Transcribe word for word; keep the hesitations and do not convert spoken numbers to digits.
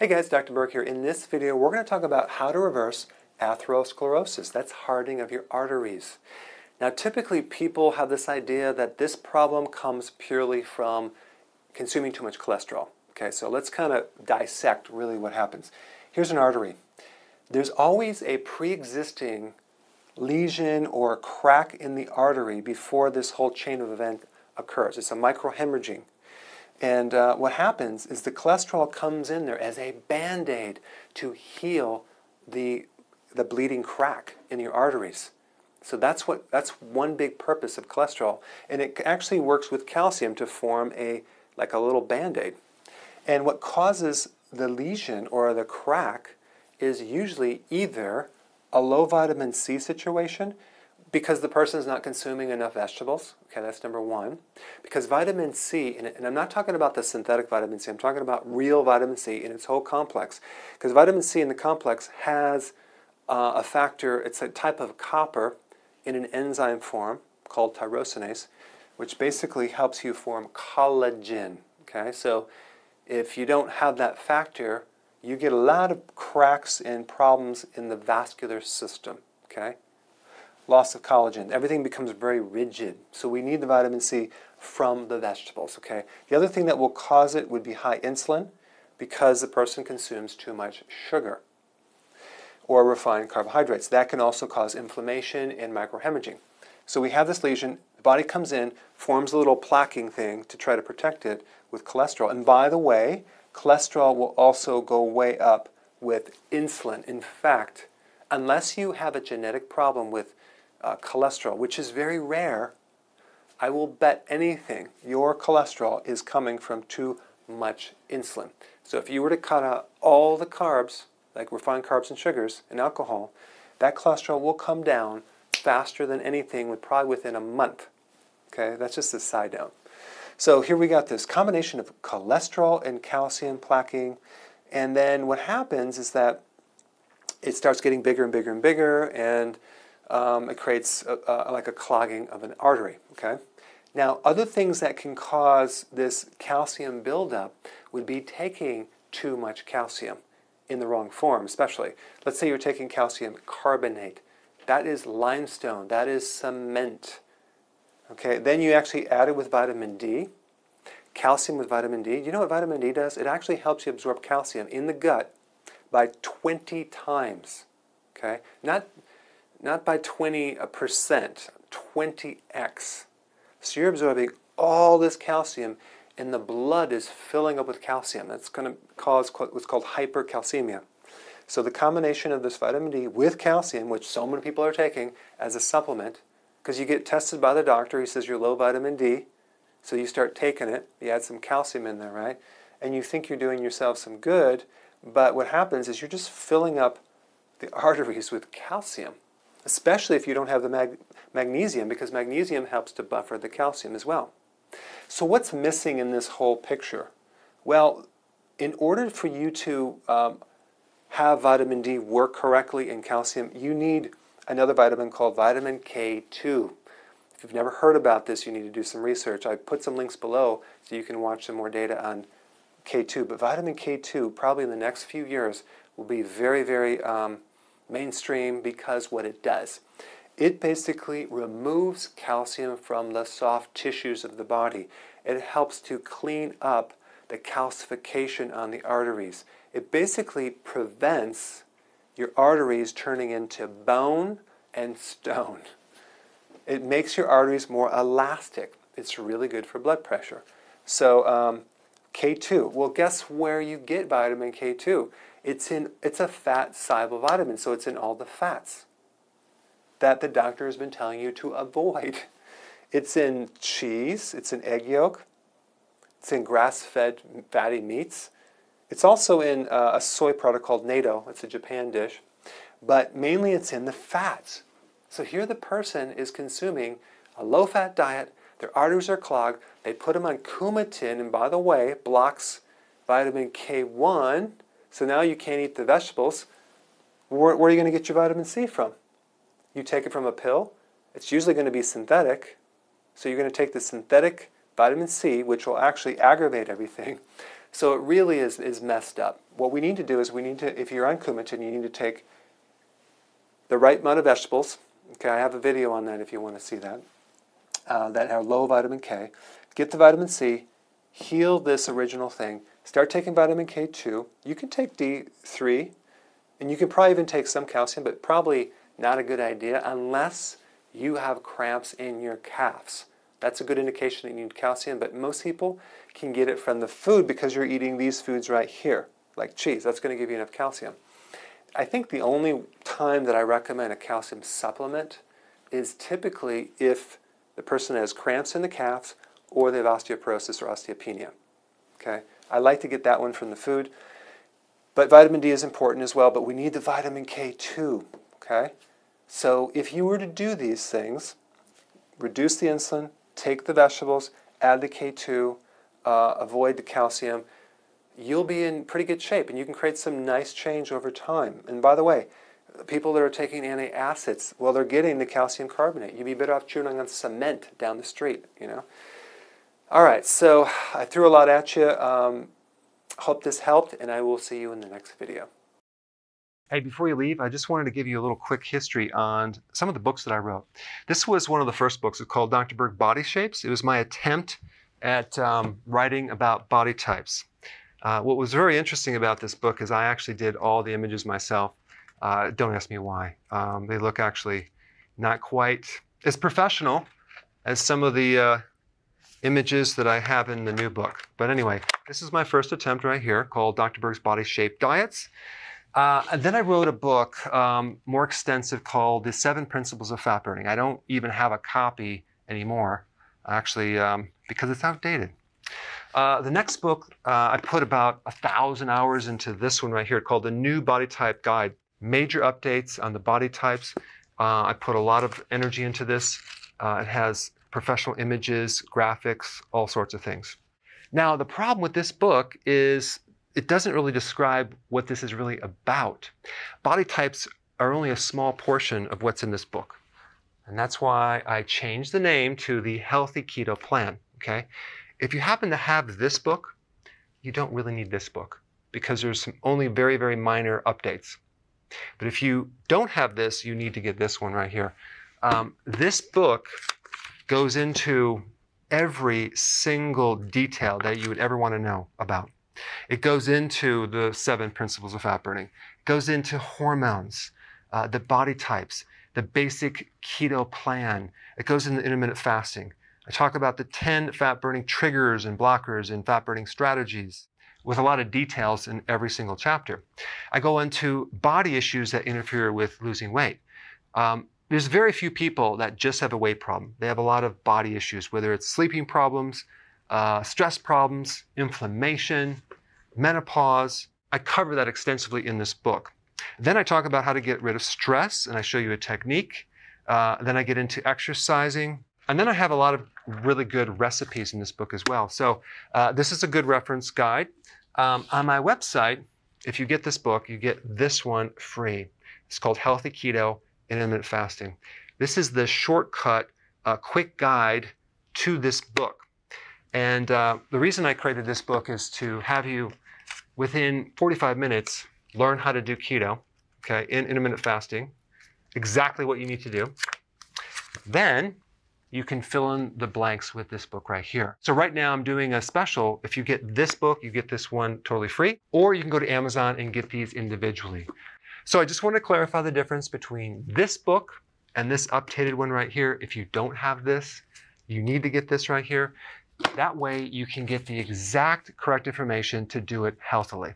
Hey guys, Doctor Berg here. In this video, we're going to talk about how to reverse atherosclerosis. That's hardening of your arteries. Now, typically people have this idea that this problem comes purely from consuming too much cholesterol. Okay, so let's kind of dissect really what happens. Here's an artery. There's always a pre-existing lesion or crack in the artery before this whole chain of event occurs. It's a microhemorrhaging. And uh, what happens is the cholesterol comes in there as a band-aid to heal the, the bleeding crack in your arteries. So that's, what, that's one big purpose of cholesterol. And it actually works with calcium to form a, like a little band-aid. And what causes the lesion or the crack is usually either a low vitamin C situation, because the person is not consuming enough vegetables. Okay, that's number one. Because vitamin C, and, and I'm not talking about the synthetic vitamin C, I'm talking about real vitamin C in its whole complex. Because vitamin C in the complex has uh, a factor, it's a type of copper in an enzyme form called tyrosinase, which basically helps you form collagen. Okay, so if you don't have that factor, you get a lot of cracks and problems in the vascular system. Okay? Loss of collagen. Everything becomes very rigid. So we need the vitamin C from the vegetables, okay? The other thing that will cause it would be high insulin because the person consumes too much sugar or refined carbohydrates. That can also cause inflammation and microhemorrhaging. So we have this lesion, the body comes in, forms a little plaquing thing to try to protect it with cholesterol. And by the way, cholesterol will also go way up with insulin. In fact, unless you have a genetic problem with Uh, cholesterol, which is very rare, I will bet anything your cholesterol is coming from too much insulin. So if you were to cut out all the carbs, like refined carbs and sugars and alcohol, that cholesterol will come down faster than anything, with probably within a month. Okay, that's just a side note. So here we got this combination of cholesterol and calcium plaquing, and then what happens is that it starts getting bigger and bigger and bigger, and Um, it creates a, a, like a clogging of an artery, okay? Now, other things that can cause this calcium buildup would be taking too much calcium in the wrong form, especially. Let's say you're taking calcium carbonate. That is limestone. That is cement, okay? Then you actually add it with vitamin D, calcium with vitamin D. You know what vitamin D does? It actually helps you absorb calcium in the gut by twenty times, okay? Not... Not by twenty percent, twenty x. So you're absorbing all this calcium, and the blood is filling up with calcium. That's going to cause what's called hypercalcemia. So the combination of this vitamin D with calcium, which so many people are taking as a supplement, because you get tested by the doctor, he says you're low vitamin D, so you start taking it, you add some calcium in there, right? And you think you're doing yourself some good, but what happens is you're just filling up the arteries with calcium, especially if you don't have the mag magnesium, because magnesium helps to buffer the calcium as well. So what's missing in this whole picture? Well, in order for you to um, have vitamin D work correctly in calcium, you need another vitamin called vitamin K two. If you've never heard about this, you need to do some research. I put some links below so you can watch some more data on K two. But vitamin K two, probably in the next few years, will be very, very um, mainstream, because what it does, it basically removes calcium from the soft tissues of the body. It helps to clean up the calcification on the arteries. It basically prevents your arteries turning into bone and stone. It makes your arteries more elastic. It's really good for blood pressure. So um, K two, well, guess where you get vitamin K two? It's in, it's a fat soluble vitamin, so it's in all the fats that the doctor has been telling you to avoid. It's in cheese, it's in egg yolk, it's in grass-fed fatty meats. It's also in uh, a soy product called natto, it's a Japan dish, but mainly it's in the fats. So here the person is consuming a low-fat diet, their arteries are clogged, they put them on Coumadin, and by the way, blocks vitamin K one, so now you can't eat the vegetables. Where, where are you going to get your vitamin C from? You take it from a pill. It's usually going to be synthetic. So you're going to take the synthetic vitamin C, which will actually aggravate everything. So it really is, is messed up. What we need to do is we need to, if you're on Coumadin, you need to take the right amount of vegetables. Okay, I have a video on that if you want to see that, uh, that are low vitamin K. Get the vitamin C, heal this original thing. Start taking vitamin K two. You can take D three, and you can probably even take some calcium, but probably not a good idea unless you have cramps in your calves. That's a good indication that you need calcium, but most people can get it from the food because you're eating these foods right here, like cheese. That's going to give you enough calcium. I think the only time that I recommend a calcium supplement is typically if the person has cramps in the calves or they have osteoporosis or osteopenia. Okay? I like to get that one from the food. But vitamin D is important as well, but we need the vitamin K two. Okay? So if you were to do these things, reduce the insulin, take the vegetables, add the K two, uh, avoid the calcium, you'll be in pretty good shape, and you can create some nice change over time. And by the way, people that are taking antacids, well, they're getting the calcium carbonate. You'd be better off chewing on cement down the street, you know. All right, so I threw a lot at you. Um, hope this helped, and I will see you in the next video. Hey, before you leave, I just wanted to give you a little quick history on some of the books that I wrote. This was one of the first books. It's called Doctor Berg Body Shapes. It was my attempt at um, writing about body types. Uh, what was very interesting about this book is I actually did all the images myself. Uh, don't ask me why. Um, they look actually not quite as professional as some of the uh, images that I have in the new book. But anyway, this is my first attempt right here called Doctor Berg's Body Shaped Diets. Uh, and then I wrote a book um, more extensive called The Seven Principles of Fat Burning. I don't even have a copy anymore, actually, um, because it's outdated. Uh, the next book, uh, I put about a thousand hours into this one right here called The New Body Type Guide. Major updates on the body types. Uh, I put a lot of energy into this. Uh, it has professional images, graphics, all sorts of things. Now, the problem with this book is it doesn't really describe what this is really about. Body types are only a small portion of what's in this book. And that's why I changed the name to The Healthy Keto Plan, okay? If you happen to have this book, you don't really need this book because there's some only very, very minor updates. But if you don't have this, you need to get this one right here. Um, this book goes into every single detail that you would ever want to know about. It goes into the seven principles of fat burning. It goes into hormones, uh, the body types, the basic keto plan. It goes into intermittent fasting. I talk about the ten fat burning triggers and blockers and fat burning strategies with a lot of details in every single chapter. I go into body issues that interfere with losing weight. Um, there's very few people that just have a weight problem. They have a lot of body issues, whether it's sleeping problems, uh, stress problems, inflammation, menopause. I cover that extensively in this book. Then I talk about how to get rid of stress, and I show you a technique. Uh, then I get into exercising. And then I have a lot of really good recipes in this book as well. So uh, this is a good reference guide. Um, on my website, if you get this book, you get this one free. It's called Healthy Keto and Intermittent Fasting. This is the shortcut, uh, quick guide to this book. And uh, the reason I created this book is to have you, within forty-five minutes, learn how to do keto, okay, in intermittent fasting, exactly what you need to do. Then you can fill in the blanks with this book right here. So right now I'm doing a special. If you get this book, you get this one totally free, or you can go to Amazon and get these individually. So I just want to clarify the difference between this book and this updated one right here. If you don't have this, you need to get this right here. That way you can get the exact correct information to do it healthily.